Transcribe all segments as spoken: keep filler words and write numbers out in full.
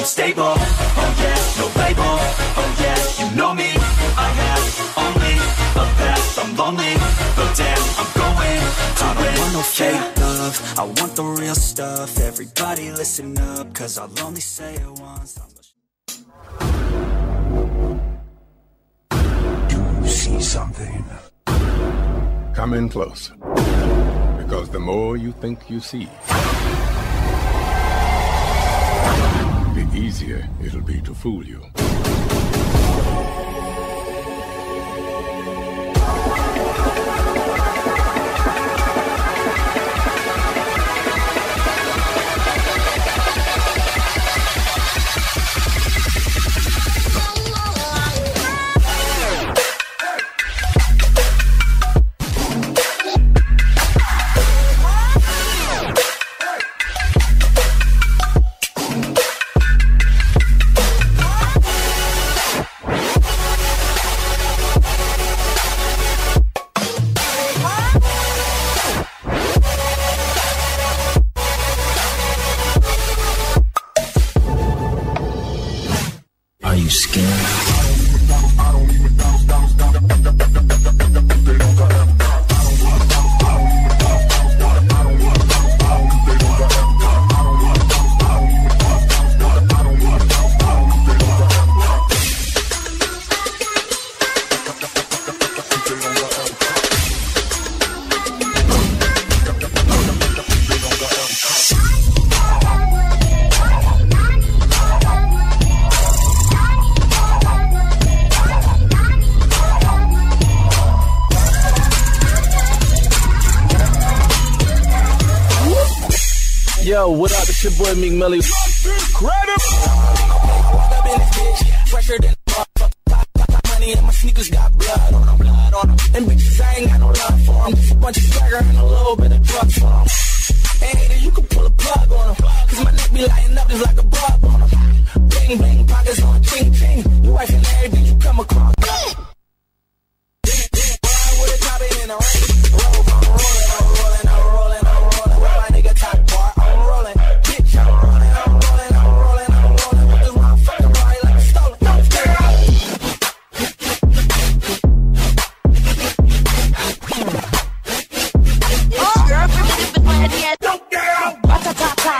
Stable, oh yeah, no label, oh yeah, you know me, I have only a path, I'm lonely, but damn, I'm going to I don't want no fake love, I want the real stuff, everybody listen up, cause I'll only say it once. Do you see something? Come in close, because the more you think you see, the easier it'll be to fool you. Are you scared? I don't even Yo, what up? It's your boy Meek Melly.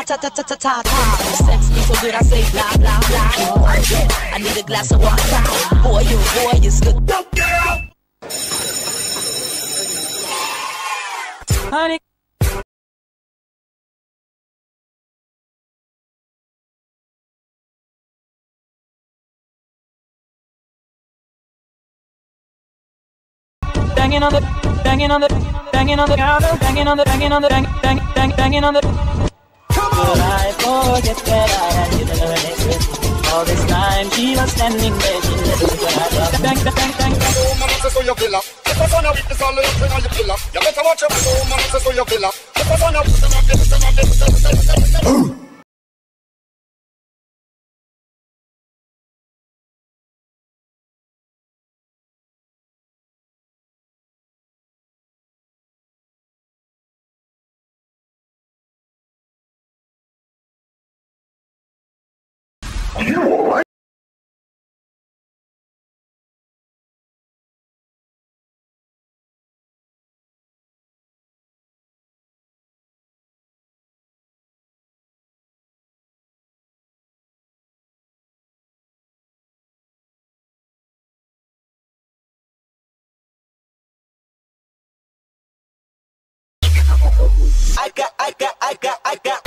Ta-ta-ta-ta-ta, sex me so good I say blah blah blah. Oh shit, I need a glass of water. Boy, you boy, you good. Don't get out. Honey. Banging on the, banging on the, banging on the counter, banging on the, banging on the, bang, bang, bang, banging on the. But I forget that I had given her an exit. All this time she was standing there, she never knew what I was. Bang, bang, bang, bang. Oh, man, it's so you kill her. If I saw no witness, all the thing on your killer. You better watch your back. Oh, man, it's so you kill her. If I saw no witness, all the thing on your killer. Are you alright? I got, I got, I got, I got.